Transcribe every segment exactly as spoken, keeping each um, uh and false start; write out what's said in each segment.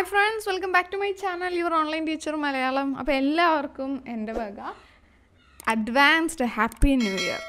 Hi friends, welcome back to my channel, Your Online Teacher-Malayalam. അപ്പോൾ എല്ലാവർക്കും എൻ്റെ വക advanced happy new year.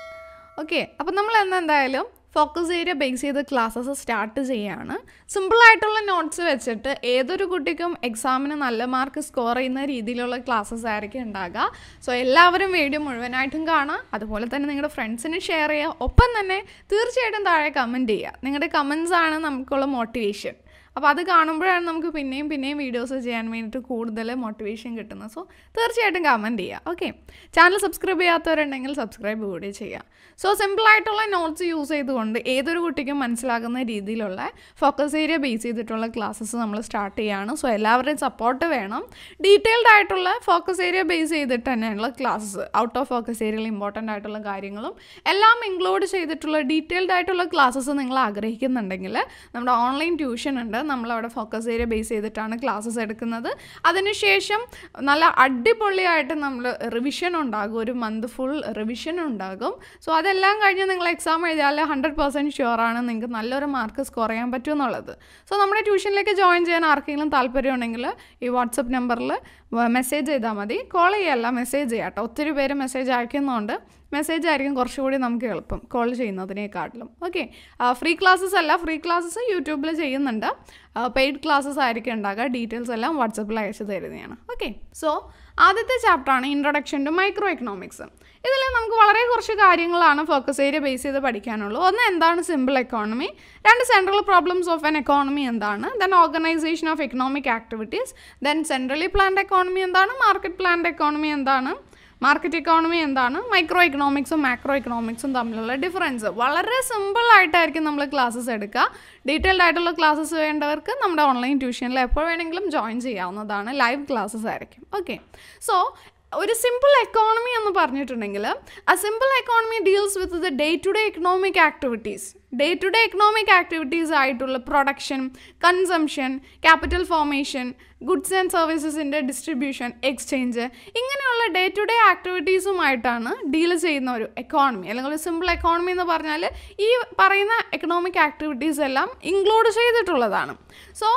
Okay, അപ്പോൾ നമ്മൾ ഇന്ന് എന്തായാലും ഫോക്കസ് ഏരിയ ബേസ് ചെയ്ത ക്ലാസ്സസ് സ്റ്റാർട്ട് ചെയ്യാണ്. സിമ്പിളായിട്ടുള്ള നോട്ട്സ് വെച്ചിട്ട് ഏതൊരു കുട്ടിക്കും എക്സാമിന് നല്ല മാർക്ക് സ്കോർ ചെയ്യുന്ന രീതിയിലുള്ള ക്ലാസ്സസ് ആയിരിക്കും ഉണ്ടാകുക. സോ എല്ലാവരും വീഡിയോ മുഴുവനായിട്ടും കാണുക, അതുപോലെ തന്നെ നിങ്ങളുടെ ഫ്രണ്ട്സിന് ഷെയർ ചെയ്യുക. ഒപ്പം തന്നെ തീർച്ചയായിട്ടും താഴെ കമൻറ്റ് ചെയ്യുക. നിങ്ങളുടെ കമൻസ് ആണ് നമുക്കുള്ള മോട്ടിവേഷൻ. അപ്പോൾ അത് കാണുമ്പോഴാണ് നമുക്ക് പിന്നെയും പിന്നെയും വീഡിയോസ് ചെയ്യാൻ വേണ്ടിയിട്ട് കൂടുതൽ മോട്ടിവേഷൻ കിട്ടുന്നത്. സോ തീർച്ചയായിട്ടും കമൻറ്റ് ചെയ്യുക. ഓക്കെ, ചാനൽ സബ്സ്ക്രൈബ് ചെയ്യാത്തവരുണ്ടെങ്കിൽ സബ്സ്ക്രൈബ് കൂടി ചെയ്യുക. സോ സിമ്പിളായിട്ടുള്ള നോട്ട്സ് യൂസ് ചെയ്തുകൊണ്ട് ഏതൊരു കുട്ടിക്കും മനസ്സിലാകുന്ന രീതിയിലുള്ള ഫോക്കസ് ഏരിയ ബേസ് ചെയ്തിട്ടുള്ള ക്ലാസ്സസ് നമ്മൾ സ്റ്റാർട്ട് ചെയ്യുകയാണ്. സോ എല്ലാവരുടെയും സപ്പോർട്ട് വേണം. ഡീറ്റെയിൽഡ് ആയിട്ടുള്ള ഫോക്കസ് ഏരിയ ബേസ് ചെയ്തിട്ട് തന്നെയുള്ള ക്ലാസ്സസ്, ഔട്ട് ഓഫ് ഫോക്കസ് ഏരിയയിൽ ഇമ്പോർട്ടൻ്റ് ആയിട്ടുള്ള കാര്യങ്ങളും എല്ലാം ഇൻക്ലൂഡ് ചെയ്തിട്ടുള്ള ഡീറ്റെയിൽഡ് ആയിട്ടുള്ള ക്ലാസ്സസ് നിങ്ങൾ ആഗ്രഹിക്കുന്നുണ്ടെങ്കിൽ നമ്മുടെ ഓൺലൈൻ ട്യൂഷൻ ഉണ്ട്. നമ്മളവിടെ ഫോക്കസ് ഏരിയ ബേസ് ചെയ്തിട്ടാണ് ക്ലാസ്സസ് എടുക്കുന്നത്. അതിനുശേഷം നല്ല അടിപൊളിയായിട്ട് നമ്മൾ റിവിഷൻ ഉണ്ടാകും, ഒരു മന്ത് ഫുൾ റിവിഷൻ ഉണ്ടാകും. സോ അതെല്ലാം കഴിഞ്ഞ് നിങ്ങൾ എക്സാം എഴുതിയാൽ ഹൺഡ്രഡ് പെർസെൻറ്റ് ഷുവറാണ് നിങ്ങൾക്ക് നല്ലൊരു മാർക്ക് സ്കോർ ചെയ്യാൻ പറ്റുമെന്നുള്ളത്. സോ നമ്മുടെ ട്യൂഷനിലേക്ക് ജോയിൻ ചെയ്യാൻ ആർക്കെങ്കിലും താല്പര്യമുണ്ടെങ്കിൽ ഈ വാട്സപ്പ് നമ്പറിൽ മെസ്സേജ് ചെയ്താൽ മതി. കോൾ ചെയ്യല്ല, മെസ്സേജ് ചെയ്യാട്ടോ. ഒത്തിരി പേര് മെസ്സേജ് അയക്കുന്നതുകൊണ്ട് മെസ്സേജ് ആയിരിക്കും കുറച്ചുകൂടി നമുക്ക് എളുപ്പം കോൾ ചെയ്യുന്നതിനേക്കാട്ടിലും. ഓക്കെ, ഫ്രീ ക്ലാസ്സസ് അല്ല, ഫ്രീ ക്ലാസ്സസ് യൂട്യൂബിൽ ചെയ്യുന്നുണ്ട്. പെയ്ഡ് ക്ലാസ്സസ് ആയിരിക്കും ഉണ്ടാകുക. ഡീറ്റെയിൽസ് എല്ലാം വാട്സപ്പിൽ അയച്ചു തരുന്നതാണ്. ഓക്കെ, സോ ആദ്യത്തെ ചാപ്റ്ററാണ് ഇൻട്രൊഡക്ഷൻ ടു മൈക്രോ എക്കണോമിക്സ്. ഇതിൽ നമുക്ക് വളരെ കുറച്ച് കാര്യങ്ങളാണ് ഫോക്കസ് ഏരിയ ബേസ് ചെയ്ത് പഠിക്കാനുള്ളൂ. ഒന്ന്, എന്താണ് സിമ്പിൾ എക്കോണമി? രണ്ട്, central problems of an economy എന്താണ്? Then organisation of economic activities. Then centrally planned economy എന്താണ്? മാർക്കറ്റ് പ്ലാൻഡ് എക്കോണമി എന്താണ്? മാർക്കറ്റ് എക്കോണമി എന്താണ്? മൈക്രോ എക്കണോമിക്സും മാക്രോ എക്കണോമിക്സും തമ്മിലുള്ള ഡിഫറൻസ്. വളരെ സിമ്പിളായിട്ടായിരിക്കും നമ്മൾ ക്ലാസ്സസ് എടുക്കുക. ഡീറ്റെയിൽഡ് ആയിട്ടുള്ള ക്ലാസ്സസ് വേണ്ടവർക്ക് നമ്മുടെ ഓൺലൈൻ ട്യൂഷനിൽ എപ്പോൾ വേണമെങ്കിലും ജോയിൻ ചെയ്യാവുന്നതാണ്. ലൈവ് ക്ലാസ്സസ് ആയിരിക്കും. ഓക്കെ, സോ ഒരു സിമ്പിൾ എക്കോണമി എന്ന് പറഞ്ഞിട്ടുണ്ടെങ്കിൽ ആ simple economy deals with the day to day economic activities. Day to day economic activities ആയിട്ടുള്ള production, consumption, capital formation, goods and സർവീസസിൻ്റെ ഡിസ്ട്രിബ്യൂഷൻ, എക്സ്ചേഞ്ച്, ഇങ്ങനെയുള്ള ഡേ ടു ഡേ ആക്ടിവിറ്റീസുമായിട്ടാണ് deal ചെയ്യുന്ന ഒരു എക്കോണമി. അല്ലെങ്കിൽ ഒരു സിമ്പിൾ എക്കോണമി എന്ന് പറഞ്ഞാൽ ഈ പറയുന്ന എക്കണോമിക് ആക്ടിവിറ്റീസ് എല്ലാം ഇൻക്ലൂഡ് ചെയ്തിട്ടുള്ളതാണ്. സോ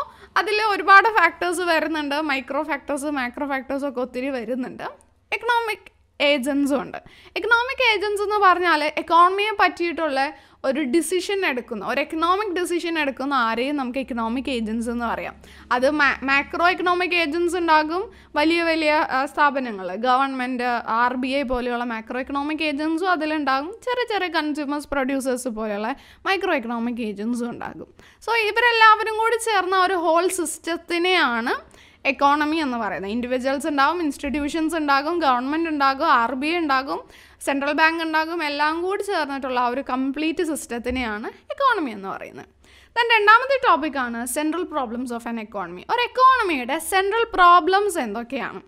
അതിൽ ഒരുപാട് ഫാക്ടേഴ്സ് വരുന്നുണ്ട്. മൈക്രോ ഫാക്ടേഴ്സ്, മാക്രോ ഫാക്ടേഴ്സ് ഒക്കെ ഒത്തിരി വരുന്നുണ്ട്. എക്കണോമിക് ഏജൻസും ഉണ്ട്. എക്കണോമിക് ഏജൻസ് എന്ന് പറഞ്ഞാൽ എക്കോണമിയെ പറ്റിയിട്ടുള്ള ഒരു ഡിസിഷൻ എടുക്കുന്ന, ഒരു എക്കണോമിക് ഡിസിഷൻ എടുക്കുന്ന ആരെയും നമുക്ക് എക്കണോമിക് ഏജൻസ് എന്ന് പറയാം. അത് മാ മാക്രോ എക്കണോമിക് ഏജൻസ് ഉണ്ടാകും. വലിയ വലിയ സ്ഥാപനങ്ങൾ, ഗവൺമെൻറ്, ആർ ബി ഐ പോലെയുള്ള മാക്രോ എക്കണോമിക് ഏജൻസും അതിലുണ്ടാകും. ചെറിയ ചെറിയ കൺസ്യൂമേഴ്സ്, പ്രൊഡ്യൂസേഴ്സ് പോലെയുള്ള മൈക്രോ എക്കണോമിക് ഏജൻസും ഉണ്ടാകും. സോ ഇവരെല്ലാവരും കൂടി ചേർന്ന ഒരു ഹോൾ സിസ്റ്റത്തിനെയാണ് എക്കോണമി എന്ന് പറയുന്നത്. ഇൻഡിവിജ്വൽസ് ഉണ്ടാകും, ഇൻസ്റ്റിറ്റ്യൂഷൻസ് ഉണ്ടാകും, ഗവൺമെൻറ് ഉണ്ടാകും, ആർ ബി ഐ ഉണ്ടാകും, സെൻട്രൽ ബാങ്ക് ഉണ്ടാകും. എല്ലാം കൂടി ചേർന്നിട്ടുള്ള ആ ഒരു കംപ്ലീറ്റ് സിസ്റ്റത്തിനെയാണ് എക്കോണമി എന്ന് പറയുന്നത്. ദെൻ രണ്ടാമത്തെ ടോപ്പിക്കാണ് central problems of an economy. ഒരു എക്കോണമിയുടെ സെൻട്രൽ പ്രോബ്ലംസ് എന്തൊക്കെയാണ്?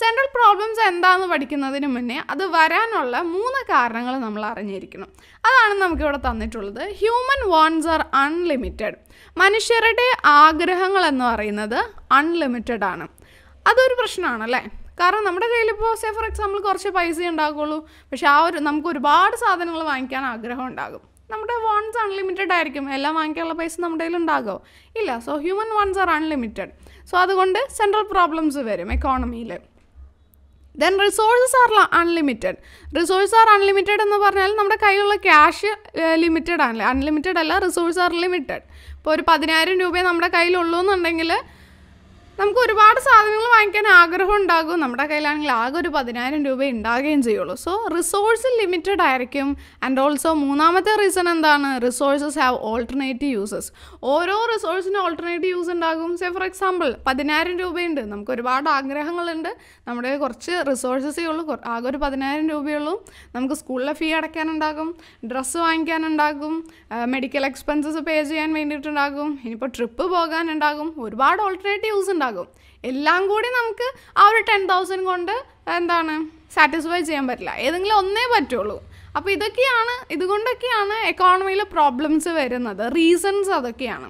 സെൻട്രൽ പ്രോബ്ലംസ് എന്താണെന്ന് പഠിക്കുന്നതിന് മുന്നേ അത് വരാനുള്ള മൂന്ന് കാരണങ്ങൾ നമ്മൾ അറിഞ്ഞിരിക്കണം. അതാണ് നമുക്കിവിടെ തന്നിട്ടുള്ളത്. Human wants are unlimited. മനുഷ്യരുടെ ആഗ്രഹങ്ങൾ എന്ന് പറയുന്നത് അൺലിമിറ്റഡ് ആണ്. അതൊരു പ്രശ്നമാണല്ലേ? കാരണം നമ്മുടെ കയ്യിലിപ്പോൾ സേ ഫോർ എക്സാമ്പിൾ കുറച്ച് പൈസ ഉണ്ടാകുള്ളൂ, പക്ഷെ ആ ഒരു നമുക്ക് ഒരുപാട് സാധനങ്ങൾ വാങ്ങിക്കാൻ ആഗ്രഹം ഉണ്ടാകും. നമ്മുടെ വാണ്ട്സ് അൺലിമിറ്റഡ് ആയിരിക്കും. എല്ലാം വാങ്ങിക്കാനുള്ള പൈസ നമ്മുടെ കയ്യിലുണ്ടാകുമോ? ഇല്ല. So human wants are unlimited. So അതുകൊണ്ട് സെൻട്രൽ പ്രോബ്ലംസ് വരും എക്കോണമിയിൽ. Then resources are unlimited. Resource are unlimited എന്ന് പറഞ്ഞാൽ നമ്മുടെ കയ്യിലുള്ള ക്യാഷ് ലിമിറ്റഡ് ആണല്ലേ? അൺലിമിറ്റഡ് അല്ല, റിസോഴ്സ് ആർ ലിമിറ്റഡ്. ഇപ്പോൾ ഒരു പതിനായിരം രൂപയെ നമ്മുടെ കയ്യിലുള്ളൂ എന്നുണ്ടെങ്കിൽ നമുക്ക് ഒരുപാട് സാധനങ്ങൾ വാങ്ങിക്കാൻ ആഗ്രഹം ഉണ്ടാകും. നമ്മുടെ കയ്യിലാണെങ്കിൽ ആകെ ഒരു പതിനായിരം രൂപ ഉണ്ടാകുകയും ചെയ്യുള്ളൂ. സോ റിസോഴ്സ് ലിമിറ്റഡ് ആയിരിക്കും. ആൻഡ് ഓൾസോ മൂന്നാമത്തെ റീസൺ എന്താണ്? Resources have alternative uses. ഓരോ റിസോഴ്സിനും ഓൾട്ടർനേറ്റീവ് യൂസ് ഉണ്ടാകും. സേ ഫോർ എക്സാമ്പിൾ പതിനായിരം രൂപയുണ്ട്, നമുക്ക് ഒരുപാട് ആഗ്രഹങ്ങളുണ്ട്, നമ്മുടെ കുറച്ച് റിസോഴ്സസേ ഉള്ളൂ, ആകെ ഒരു പതിനായിരം രൂപയുള്ളൂ. നമുക്ക് സ്കൂളിലെ ഫീ അടയ്ക്കാനുണ്ടാകും, ഡ്രസ്സ് വാങ്ങിക്കാനുണ്ടാകും, മെഡിക്കൽ എക്സ്പെൻസസ് പേ ചെയ്യാൻ വേണ്ടിയിട്ടുണ്ടാകും, ഇനിയിപ്പോൾ ട്രിപ്പ് പോകാനുണ്ടാകും, ഒരുപാട് ഓൾട്ടർനേറ്റീവ് യൂസ് ഉണ്ടാകും. എല്ലാം കൂടി നമുക്ക് ആ ഒരു ടെൻ തൗസൻഡ് കൊണ്ട് എന്താണ് സാറ്റിസ്ഫൈ ചെയ്യാൻ പറ്റില്ല, ഏതെങ്കിലും ഒന്നേ പറ്റുള്ളൂ. അപ്പോൾ ഇതൊക്കെയാണ്, ഇതുകൊണ്ടൊക്കെയാണ് എക്കോണമിയിലെ പ്രോബ്ലംസ് വരുന്നത്. റീസൺസ് അതൊക്കെയാണ്.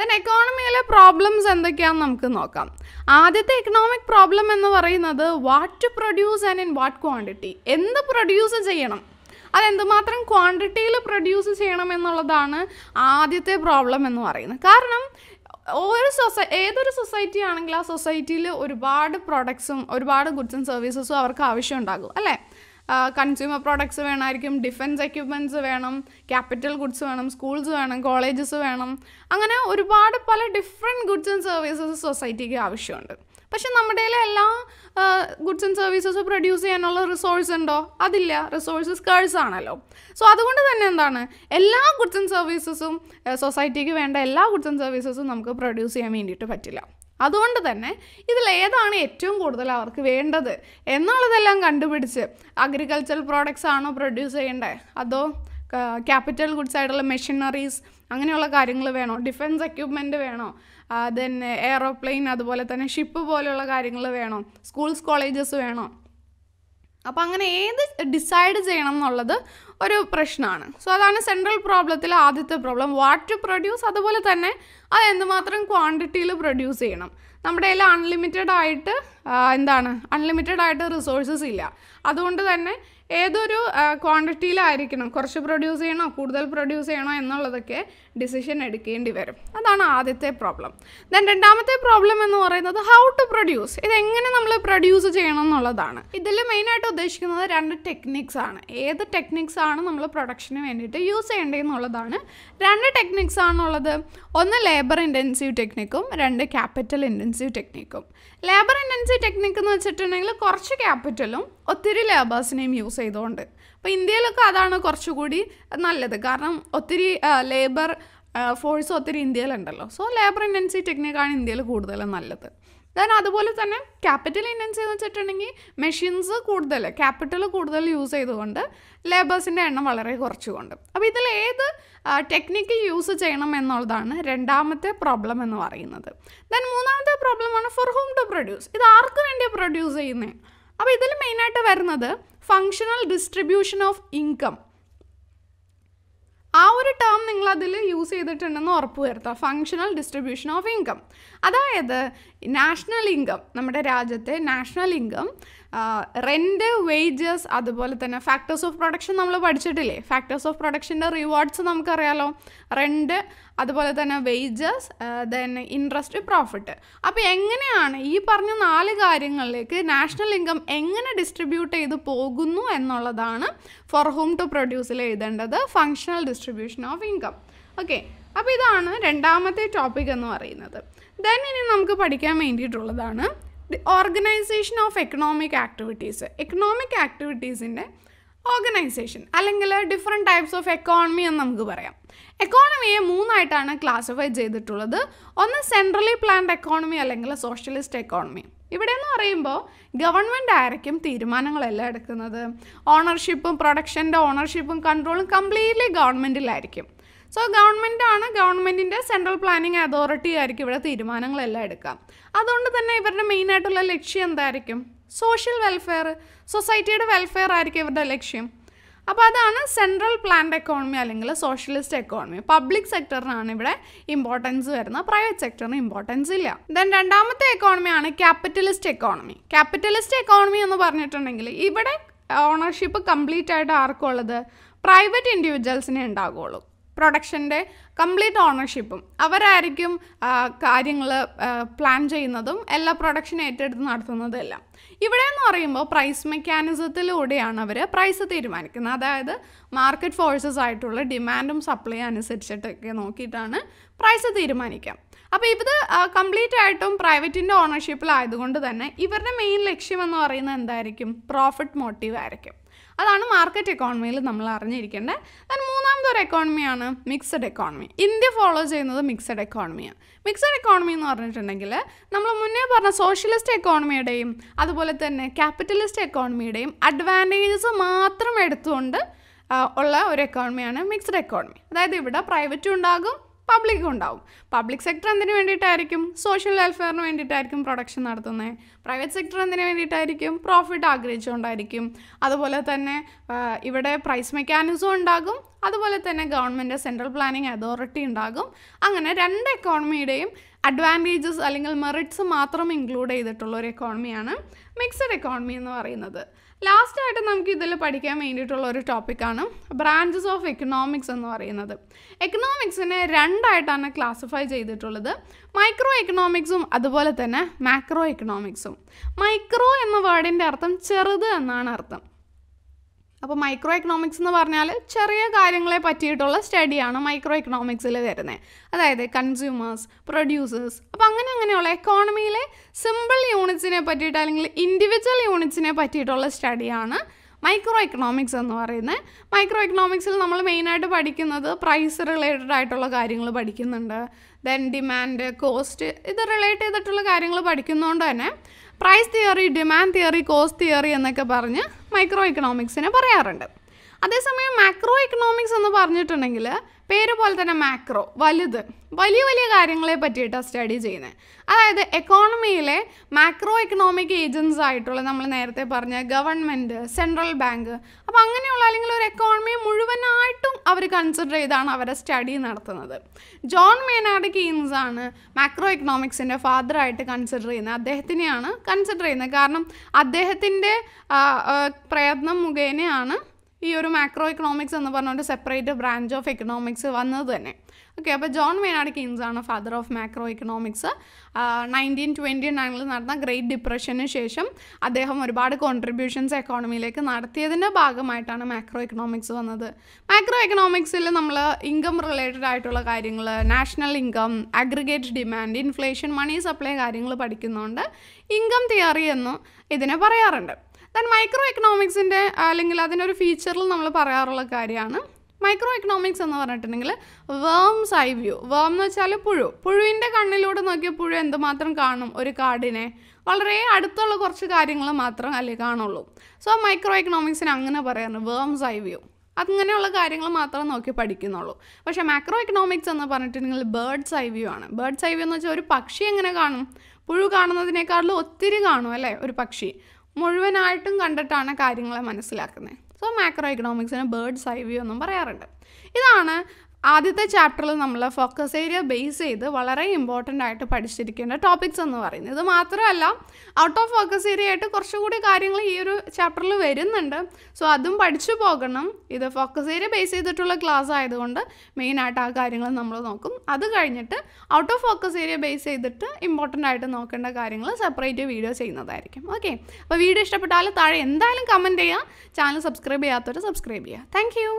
ദെൻ എക്കോണമിയിലെ പ്രോബ്ലംസ് എന്തൊക്കെയാണെന്ന് നമുക്ക് നോക്കാം. ആദ്യത്തെ എക്കണോമിക് പ്രോബ്ലം എന്ന് പറയുന്നത് what to produce and in what quantity. എന്ത് പ്രൊഡ്യൂസ് ചെയ്യണം, അതെന്തുമാത്രം ക്വാണ്ടിറ്റിയിൽ പ്രൊഡ്യൂസ് ചെയ്യണം എന്നുള്ളതാണ് ആദ്യത്തെ പ്രോബ്ലം എന്ന് പറയുന്നത്. കാരണം ഓരോ സൊസൈ ഏതൊരു സൊസൈറ്റി ആണെങ്കിലും ആ സൊസൈറ്റിയിൽ ഒരുപാട് പ്രോഡക്ട്സും ഒരുപാട് ഗുഡ്സ് ആൻഡ് സർവീസസും അവർക്ക് ആവശ്യമുണ്ടാകും അല്ലേ. കൺസ്യൂമർ പ്രോഡക്ട്സ് വേണമായിരിക്കും, ഡിഫൻസ് എക്യുപ്മെൻറ്റ്സ് വേണം, ക്യാപിറ്റൽ ഗുഡ്സ് വേണം, സ്കൂൾസ് വേണം, കോളേജസ് വേണം, അങ്ങനെ ഒരുപാട് പല ഡിഫറെൻറ്റ് ഗുഡ്സ് ആൻഡ് സർവീസസ് സൊസൈറ്റിക്ക് ആവശ്യമുണ്ട്. പക്ഷെ നമ്മുടെ എല്ലാ ഗുഡ്സ് ആൻഡ് സർവീസസ് പ്രൊഡ്യൂസ് ചെയ്യാനുള്ള റിസോഴ്സ് ഉണ്ടോ? അതില്ല. റിസോഴ്സ് സ്കേഴ്സ് ആണല്ലോ. സോ അതുകൊണ്ട് തന്നെ എന്താണ്, എല്ലാ ഗുഡ്സ് ആൻഡ് സർവീസസും സൊസൈറ്റിക്ക് വേണ്ട എല്ലാ ഗുഡ്സ് ആൻഡ് സർവീസസും നമുക്ക് പ്രൊഡ്യൂസ് ചെയ്യാൻ വേണ്ടിയിട്ട് പറ്റില്ല. അതുകൊണ്ട് തന്നെ ഇതിലേതാണ് ഏറ്റവും കൂടുതൽ അവർക്ക് വേണ്ടത് എന്നുള്ളതെല്ലാം കണ്ടുപിടിച്ച് അഗ്രികൾച്ചറൽ പ്രോഡക്ട്സ് ആണോ പ്രൊഡ്യൂസ് ചെയ്യേണ്ടത്, അതോ ക്യാപിറ്റൽ ഗുഡ്സ് ആയിട്ടുള്ള മെഷീനറീസ് അങ്ങനെയുള്ള കാര്യങ്ങൾ വേണോ, ഡിഫൻസ് എക്യുപ്മെൻറ്റ് വേണോ, ദെൻ എയറോപ്ലെയിൻ, അതുപോലെ തന്നെ ഷിപ്പ് പോലെയുള്ള കാര്യങ്ങൾ വേണോ, സ്കൂൾസ് കോളേജസ് വേണോ. അപ്പോൾ അങ്ങനെ ഏത് ഡിസൈഡ് ചെയ്യണം എന്നുള്ളത് ഒരു പ്രശ്നമാണ്. സോ അതാണ് സെൻട്രൽ പ്രോബ്ലത്തിലെ ആദ്യത്തെ പ്രോബ്ലം, വാട്ട് ടു പ്രൊഡ്യൂസ്. അതുപോലെ തന്നെ അത് എന്തുമാത്രം ക്വാണ്ടിറ്റിയിൽ പ്രൊഡ്യൂസ് ചെയ്യണം. നമ്മുടെ കയ്യിൽ അൺലിമിറ്റഡ് ആയിട്ട് എന്താണ് അൺലിമിറ്റഡ് ആയിട്ട് റിസോഴ്സസ് ഇല്ല. അതുകൊണ്ട് തന്നെ ഏതൊരു ക്വാണ്ടിറ്റിയിലായിരിക്കണം, കുറച്ച് പ്രൊഡ്യൂസ് ചെയ്യണോ കൂടുതൽ പ്രൊഡ്യൂസ് ചെയ്യണോ എന്നുള്ളതൊക്കെ ഡിസിഷൻ എടുക്കേണ്ടി വരും. അതാണ് ആദ്യത്തെ പ്രോബ്ലം. ദെൻ രണ്ടാമത്തെ പ്രോബ്ലം എന്ന് പറയുന്നത് ഹൗ ടു പ്രൊഡ്യൂസ്, ഇതെങ്ങനെ നമ്മൾ പ്രൊഡ്യൂസ് ചെയ്യണം എന്നുള്ളതാണ്. ഇതിൽ മെയിനായിട്ട് ഉദ്ദേശിക്കുന്നത് രണ്ട് ടെക്നിക്സ് ആണ്, ഏത് ടെക്നിക്സ് ആണ് നമ്മൾ പ്രൊഡക്ഷന് വേണ്ടിയിട്ട് യൂസ് ചെയ്യേണ്ടതെന്നുള്ളതാണ്. രണ്ട് ടെക്നിക്സ് ആണുള്ളത്, ഒന്ന് ലേബർ ഇൻറ്റൻസീവ് ടെക്നിക്കും രണ്ട് ക്യാപിറ്റൽ ഇൻറ്റൻസീവ് ടെക്നിക്കും. ലേബർ ഇൻറ്റൻസീവ് ടെക്നിക്ക് എന്ന് വെച്ചിട്ടുണ്ടെങ്കിൽ കുറച്ച് ക്യാപിറ്റലും ഒത്തിരി ലേബേഴ്സിനെയും യൂസ് ചെയ്തുകൊണ്ട്, അപ്പോൾ ഇന്ത്യയിലൊക്കെ അതാണ് കുറച്ചുകൂടി നല്ലത്, കാരണം ഒത്തിരി ലേബർ ഫോഴ്സ് ഒത്തിരി ഇന്ത്യയിലുണ്ടല്ലോ. സോ ലേബർ ഇൻറ്റൻസീവ് ടെക്നിക്കാണ് ഇന്ത്യയിൽ കൂടുതൽ നല്ലത്. ദെൻ അതുപോലെ തന്നെ ക്യാപിറ്റൽ ഇൻറ്റൻസീവ് എന്ന് വെച്ചിട്ടുണ്ടെങ്കിൽ മെഷീൻസ് കൂടുതൽ ക്യാപിറ്റൽ കൂടുതൽ യൂസ് ചെയ്തുകൊണ്ട് ലേബേഴ്സിൻ്റെ എണ്ണം വളരെ കുറച്ചുകൊണ്ട്. അപ്പോൾ ഇതിലേത് ടെക്നിക്ക് യൂസ് ചെയ്യണം എന്നുള്ളതാണ് രണ്ടാമത്തെ പ്രോബ്ലം എന്ന് പറയുന്നത്. ദെൻ മൂന്നാമത്തെ പ്രോബ്ലമാണ് ഫോർ ഹൂം ടു പ്രൊഡ്യൂസ്, ഇത് ആർക്ക് വേണ്ടി പ്രൊഡ്യൂസ് ചെയ്യുന്നത്. അപ്പോൾ ഇതിൽ മെയിനായിട്ട് വരുന്നത് ഫങ്ഷണൽ ഡിസ്ട്രിബ്യൂഷൻ ഓഫ് ഇൻകം, ആ ഒരു ടേം നിങ്ങളതിൽ യൂസ് ചെയ്തിട്ടുണ്ടെന്ന് ഉറപ്പ് വരുത്തുക. ഫങ്ഷണൽ ഡിസ്ട്രിബ്യൂഷൻ ഓഫ് ഇൻകം, അതായത് നാഷണൽ ഇൻകം, നമ്മുടെ രാജ്യത്തെ നാഷണൽ ഇൻകം, റെൻറ്റ്, വേജസ്, അതുപോലെ തന്നെ ഫാക്ടേഴ്സ് ഓഫ് പ്രൊഡക്ഷൻ നമ്മൾ പഠിച്ചിട്ടില്ലേ. ഫാക്ടേഴ്സ് ഓഫ് പ്രൊഡക്ഷൻ്റെ റിവാർഡ്സ് നമുക്കറിയാലോ, റെൻറ്റ്, അതുപോലെ തന്നെ വേജസ്, ദെൻ ഇൻട്രസ്റ്റ്, പ്രോഫിറ്റ്. അപ്പോൾ എങ്ങനെയാണ് ഈ പറഞ്ഞ നാല് കാര്യങ്ങളിലേക്ക് നാഷണൽ ഇൻകം എങ്ങനെ ഡിസ്ട്രിബ്യൂട്ട് ചെയ്ത് പോകുന്നു എന്നുള്ളതാണ് ഫോർ ഹൂം ടു പ്രൊഡ്യൂസിൽ എഴുതേണ്ടത്, functional distribution of income. Okay, അപ്പോൾ ഇതാണ് രണ്ടാമത്തെ ടോപ്പിക് എന്ന് പറയുന്നത്. ദെൻ ഇനി നമുക്ക് പഠിക്കാൻ വേണ്ടിയിട്ടുള്ളതാണ് organisation of economic activities, economic ആക്ടിവിറ്റീസിൻ്റെ ഓർഗനൈസേഷൻ അല്ലെങ്കിൽ ഡിഫറെൻറ്റ് ടൈപ്സ് ഓഫ് എക്കോണമി എന്ന് നമുക്ക് പറയാം. എക്കോണമിയെ മൂന്നായിട്ടാണ് ക്ലാസിഫൈ ചെയ്തിട്ടുള്ളത്. ഒന്ന് സെൻട്രലി പ്ലാൻഡ് എക്കോണമി അല്ലെങ്കിൽ സോഷ്യലിസ്റ്റ് എക്കോണമി. ഇവിടെ എന്ന് പറയുമ്പോൾ ഗവൺമെൻറ് ആയിരിക്കും തീരുമാനങ്ങളെല്ലാം എടുക്കുന്നത്, ഓണർഷിപ്പും പ്രൊഡക്ഷൻ്റെ ഓണർഷിപ്പും കൺട്രോളും കംപ്ലീറ്റ്ലി ഗവൺമെൻറ്റിലായിരിക്കും. സോ ഗവൺമെൻറ്റാണ്, ഗവൺമെൻറ്റിൻ്റെ സെൻട്രൽ പ്ലാനിങ് അതോറിറ്റി ആയിരിക്കും ഇവിടെ തീരുമാനങ്ങളെല്ലാം എടുക്കാം. അതുകൊണ്ട് തന്നെ ഇവരുടെ മെയിനായിട്ടുള്ള ലക്ഷ്യം എന്തായിരിക്കും, സോഷ്യൽ വെൽഫെയർ, സൊസൈറ്റിയുടെ വെൽഫെയർ ആയിരിക്കും ഇവരുടെ ലക്ഷ്യം. അപ്പോൾ അതാണ് സെൻട്രൽ പ്ലാൻഡ് എക്കോണമി അല്ലെങ്കിൽ സോഷ്യലിസ്റ്റ് എക്കോണമി. പബ്ലിക് സെക്ടറിനാണ് ഇവിടെ ഇമ്പോർട്ടൻസ് വരുന്നത്, പ്രൈവറ്റ് സെക്ടറിന് ഇമ്പോർട്ടൻസ് ഇല്ല. ദെൻ രണ്ടാമത്തെ എക്കോണമിയാണ് ക്യാപിറ്റലിസ്റ്റ് എക്കോണമി. ക്യാപിറ്റലിസ്റ്റ് എക്കോണമി എന്ന് പറഞ്ഞിട്ടുണ്ടെങ്കിൽ ഇവിടെ ഓണർഷിപ്പ് കംപ്ലീറ്റ് ആയിട്ട് ആർക്കുള്ളത്, പ്രൈവറ്റ് ഇൻഡിവിജ്വൽസിനെ ഉണ്ടാകുള്ളൂ. പ്രൊഡക്ഷൻ്റെ കംപ്ലീറ്റ് ഓണർഷിപ്പും അവരായിരിക്കും കാര്യങ്ങൾ പ്ലാൻ ചെയ്യുന്നതും എല്ലാ പ്രൊഡക്ഷൻ ഏറ്റെടുത്ത് നടത്തുന്നതും എല്ലാം. ഇവിടെ എന്ന് പറയുമ്പോൾ പ്രൈസ് മെക്കാനിസത്തിലൂടെയാണ് അവർ പ്രൈസ് തീരുമാനിക്കുന്നത്, അതായത് മാർക്കറ്റ് ഫോഴ്സസ് ആയിട്ടുള്ള ഡിമാൻഡും സപ്ലൈ അനുസരിച്ചിട്ടൊക്കെ നോക്കിയിട്ടാണ് പ്രൈസ് തീരുമാനിക്കാം. അപ്പോൾ ഇത് കംപ്ലീറ്റ് ആയിട്ടും പ്രൈവറ്റിൻ്റെ ഓണർഷിപ്പിലായതുകൊണ്ട് തന്നെ ഇവരുടെ മെയിൻ ലക്ഷ്യം എന്ന് പറയുന്നത് എന്തായിരിക്കും, പ്രോഫിറ്റ് മോട്ടീവ് ആയിരിക്കും. അതാണ് മാർക്കറ്റ് എക്കോണമിയിൽ നമ്മൾ അറിഞ്ഞിരിക്കേണ്ടത്. അതിന് മൂന്നാമതൊരു എക്കോണമിയാണ് മിക്സഡ് എക്കോണമി. ഇന്ത്യ ഫോളോ ചെയ്യുന്നത് മിക്സഡ് എക്കോണമിയാണ്. മിക്സഡ് എക്കോണമി എന്ന് പറഞ്ഞിട്ടുണ്ടെങ്കിൽ നമ്മൾ മുന്നേ പറഞ്ഞ സോഷ്യലിസ്റ്റ് എക്കോണമിയുടെയും അതുപോലെ തന്നെ ക്യാപിറ്റലിസ്റ്റ് എക്കോണമിയുടെയും അഡ്വാൻറ്റേജസ് മാത്രം എടുത്തുകൊണ്ട് ഉള്ള ഒരു എക്കോണമിയാണ് മിക്സഡ് എക്കോണമി. അതായത് ഇവിടെ പ്രൈവറ്റും ഉണ്ടാകും പബ്ലിക്കും ഉണ്ടാവും. പബ്ലിക് സെക്ടർ എന്തിനു വേണ്ടിയിട്ടായിരിക്കും, സോഷ്യൽ വെൽഫെയറിന് വേണ്ടിയിട്ടായിരിക്കും പ്രൊഡക്ഷൻ നടത്തുന്നത്. പ്രൈവറ്റ് സെക്ടർ എന്തിനു വേണ്ടിയിട്ടായിരിക്കും, പ്രോഫിറ്റ് ആഗ്രഹിച്ചുകൊണ്ടായിരിക്കും. അതുപോലെ തന്നെ ഇവിടെ പ്രൈസ് മെക്കാനിസം ഉണ്ടാകും, അതുപോലെ തന്നെ ഗവൺമെൻറ് സെൻട്രൽ പ്ലാനിങ് അതോറിറ്റി ഉണ്ടാകും. അങ്ങനെ രണ്ട് എക്കോണമിയുടെയും അഡ്വാൻറ്റേജസ് അല്ലെങ്കിൽ മെറിറ്റ്സ് മാത്രം ഇൻക്ലൂഡ് ചെയ്തിട്ടുള്ള ഒരു എക്കോണമിയാണ് മിക്സഡ് എക്കോണമി എന്ന് പറയുന്നത്. Last item namukku idile padikkan vendittulla oru topic aanu branches of economics ennu parayunnathu. Economics ne rendu aayitana classify cheyidittulladu. Micro economics um adupole thanne macro economics um. Micro enna word inde artham cherudu ennaanu artham. അപ്പോൾ micro economics എന്ന് പറഞ്ഞാൽ ചെറിയ കാര്യങ്ങളെ പറ്റിയിട്ടുള്ള സ്റ്റഡിയാണ് micro എക്കണോമിക്സിൽ വരുന്നത്. അതായത് consumers, producers, അപ്പോൾ അങ്ങനെ അങ്ങനെയുള്ള എക്കോണമിയിലെ സിമ്പിൾ യൂണിറ്റ്സിനെ പറ്റിയിട്ട് അല്ലെങ്കിൽ ഇൻഡിവിജ്വൽ യൂണിറ്റ്സിനെ പറ്റിയിട്ടുള്ള സ്റ്റഡിയാണ് മൈക്രോ എക്കണോമിക്സ് എന്ന് പറയുന്നത്. മൈക്രോ എക്കണോമിക്സിൽ നമ്മൾ മെയിനായിട്ട് പഠിക്കുന്നത് പ്രൈസ് റിലേറ്റഡ് ആയിട്ടുള്ള കാര്യങ്ങൾ പഠിക്കുന്നുണ്ട്. ദെൻ ഡിമാൻഡ്, കോസ്റ്റ്, ഇത് റിലേറ്റ് ചെയ്തിട്ടുള്ള കാര്യങ്ങൾ പഠിക്കുന്നതുകൊണ്ട് തന്നെ price theory, demand theory, cost theory എന്നൊക്കെ പറഞ്ഞ് മൈക്രോ എക്കണോമിക്സിനെ പറയാറുണ്ട്. അതേസമയം മാക്രോ എക്കണോമിക്സ് എന്ന് പറഞ്ഞിട്ടുണ്ടെങ്കിൽ പേര് പോലെ തന്നെ മാക്രോ, വലുത്, വലിയ വലിയ കാര്യങ്ങളെ പറ്റിയിട്ടാണ് സ്റ്റഡി ചെയ്യുന്നത്. അതായത് എക്കോണമിയിലെ മാക്രോ എക്കണോമിക് ഏജൻസ് ആയിട്ടുള്ള നമ്മൾ നേരത്തെ പറഞ്ഞ ഗവൺമെൻറ്, സെൻട്രൽ ബാങ്ക്, അപ്പോൾ അങ്ങനെയുള്ള അല്ലെങ്കിൽ ഒരു എക്കോണമിയെ മുഴുവനായിട്ടും അവർ കൺസിഡർ ചെയ്താണ് അവരെ സ്റ്റഡി നടത്തുന്നത്. ജോൺ മേനാർഡ് കീൻസ് ആണ് മാക്രോ എക്കണോമിക്സിൻ്റെ ഫാദറായിട്ട് കൺസിഡർ ചെയ്യുന്നത്. അദ്ദേഹത്തിനെയാണ് കൺസിഡർ ചെയ്യുന്നത്. കാരണം അദ്ദേഹത്തിൻ്റെ പ്രയത്നം മുഖേനയാണ് ഈ ഒരു മാക്രോ എക്കണോമിക്സ് എന്ന് പറഞ്ഞൊരു സെപ്പറേറ്റ് ബ്രാഞ്ച് ഓഫ് എക്കണോമിക്സ് വന്നത് തന്നെ. ഓക്കെ, അപ്പോൾ ജോൺ മേനാർഡ് കീൻസ് ആണ് father of macro economics. Nineteen twenty നയനിൽ നടന്ന ഗ്രേറ്റ് ഡിപ്രഷന് ശേഷം അദ്ദേഹം ഒരുപാട് കോൺട്രിബ്യൂഷൻസ് എക്കോണമിയിലേക്ക് നടത്തിയതിൻ്റെ ഭാഗമായിട്ടാണ് മാക്രോ എക്കണോമിക്സ് വന്നത്. മാക്രോ എക്കണോമിക്സിൽ നമ്മൾ ഇൻകം റിലേറ്റഡ് ആയിട്ടുള്ള കാര്യങ്ങൾ, national income, aggregate demand, inflation, money supply കാര്യങ്ങൾ പഠിക്കുന്നതുകൊണ്ട് ഇൻകം തിയറി എന്നും ഇതിനെ പറയാറുണ്ട്. ദെൻ മൈക്രോ എക്കണോമിക്സിൻ്റെ അല്ലെങ്കിൽ അതിൻ്റെ ഒരു ഫീച്ചറിൽ നമ്മൾ പറയാറുള്ള കാര്യമാണ് മൈക്രോ എക്കണോമിക്സ് എന്ന് പറഞ്ഞിട്ടുണ്ടെങ്കിൽ വേംസ് ഐ വ്യൂ. വേം എന്ന് വെച്ചാൽ പുഴു. പുഴുവിൻ്റെ കണ്ണിലൂടെ നോക്കിയാൽ പുഴു എന്തുമാത്രം കാണും? ഒരു കാടിനെ വളരെ അടുത്തുള്ള കുറച്ച് കാര്യങ്ങൾ മാത്രം അല്ലേ കാണുള്ളൂ. സോ മൈക്രോ എക്കണോമിക്സിന് അങ്ങനെ പറയാറുണ്ട്, വേംസ് ഐ വ്യൂ. അങ്ങനെയുള്ള കാര്യങ്ങൾ മാത്രം നോക്കി പഠിക്കുന്നുള്ളൂ. പക്ഷേ മാക്രോ എക്കണോമിക്സ് എന്ന് പറഞ്ഞിട്ടുണ്ടെങ്കിൽ ബേർഡ്സ് ഐ വ്യൂ ആണ്. ബേർഡ്സ് ഐ വ്യൂ എന്ന് വെച്ചാൽ ഒരു പക്ഷി എങ്ങനെ കാണും? പുഴു കാണുന്നതിനേക്കാളും ഒത്തിരി കാണും അല്ലേ? ഒരു പക്ഷി മുഴുവനായിട്ടും കണ്ടിട്ടാണ് കാര്യങ്ങളെ മനസ്സിലാക്കുന്നത്. സോ മാക്രോ എക്കണോമിക്സിന് ബേർഡ്സ് ഐ വ്യൂ എന്നും പറയാറുണ്ട്. ഇതാണ് ആദ്യത്തെ ചാപ്റ്ററിൽ നമ്മൾ ഫോക്കസ് ഏരിയ ബേസ് ചെയ്ത് വളരെ ഇമ്പോർട്ടൻ്റ് ആയിട്ട് പഠിച്ചിരിക്കേണ്ട ടോപ്പിക്സ് എന്ന് പറയുന്നത്. ഇത് മാത്രമല്ല, ഔട്ട് ഓഫ് ഫോക്കസ് ഏരിയ ആയിട്ട് കുറച്ചുകൂടി കാര്യങ്ങൾ ഈ ഒരു ചാപ്റ്ററിൽ വരുന്നുണ്ട്. സോ അതും പഠിച്ചു പോകണം. ഇത് ഫോക്കസ് ഏരിയ ബേസ് ചെയ്തിട്ടുള്ള ക്ലാസ് ആയതുകൊണ്ട് മെയിനായിട്ട് ആ കാര്യങ്ങൾ നമ്മൾ നോക്കും. അത് കഴിഞ്ഞിട്ട് out of focus area base ചെയ്തിട്ട് ഇമ്പോർട്ടൻ്റ് ആയിട്ട് നോക്കേണ്ട കാര്യങ്ങൾ സെപ്പറേറ്റ് വീഡിയോ ചെയ്യുന്നതായിരിക്കും. ഓക്കെ, അപ്പോൾ വീഡിയോ ഇഷ്ടപ്പെട്ടാൽ താഴെ എന്തായാലും കമൻറ്റ് ചെയ്യുക. ചാനൽ സബ്സ്ക്രൈബ് ചെയ്യാത്തവർ സബ്സ്ക്രൈബ് ചെയ്യുക. Thank U.